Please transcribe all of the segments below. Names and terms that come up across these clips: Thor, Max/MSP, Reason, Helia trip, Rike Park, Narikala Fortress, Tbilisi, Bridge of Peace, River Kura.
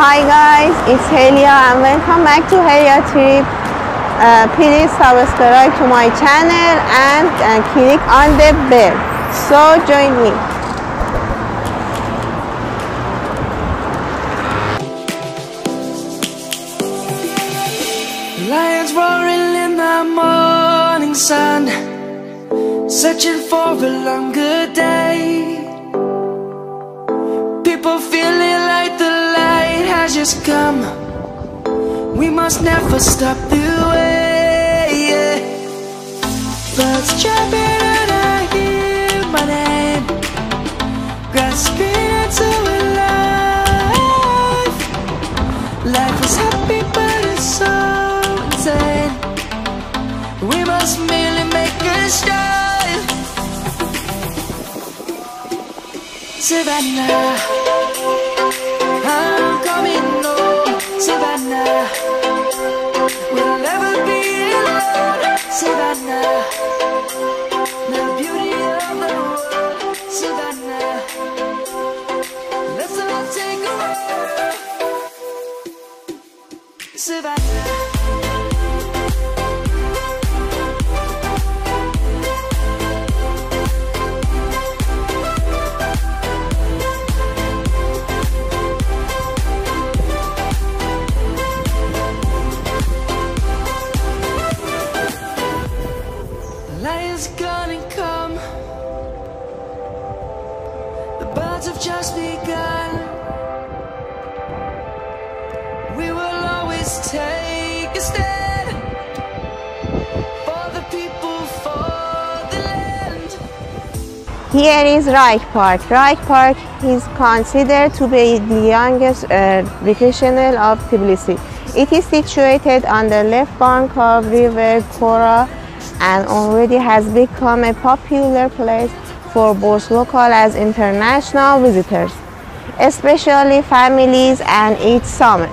Hi guys, it's Helia and welcome back to Helia Trip. Please subscribe to my channel and click on the bell. So join me. Lions roaring in the morning sun, searching for a longer day. People feeling like the light has just come. We must never stop the way. Yeah. Birds chirping and I hear my name, grasping into a life. Life is happy but it's so insane. We must merely make a start. Savannah, Savannah, we'll never be alone. Savannah, the beauty of the world. Savannah, let's all take a walk. Savannah. Just begun. We will always take a stand for the people, for the land. Here is Rike Park. Rike Park is considered to be the youngest recreational of Tbilisi. It is situated on the left bank of River Kura and already has become a popular place for both local as international visitors, especially families, and each summer.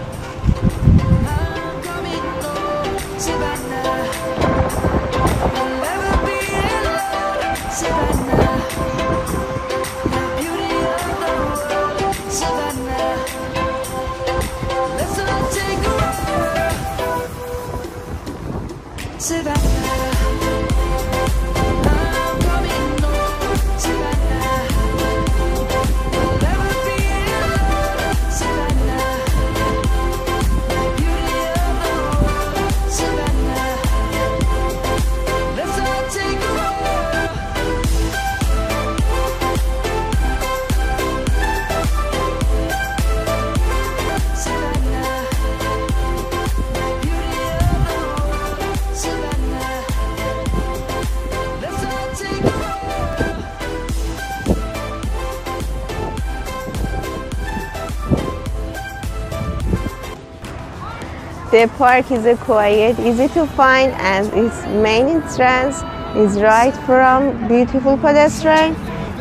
The park is quiet, easy to find, and its main entrance is right from beautiful pedestrian,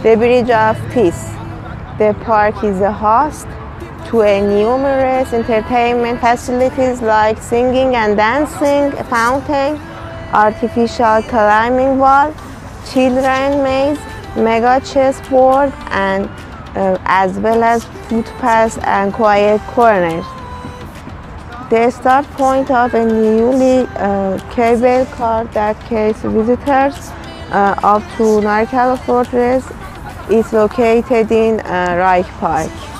the Bridge of Peace. The park is a host to a numerous entertainment facilities like singing and dancing, fountain, artificial climbing wall, children maze, mega chessboard, and as well as footpaths and quiet corners. The start point of a newly cable car that carries visitors up to Narikala Fortress is located in Rike Park.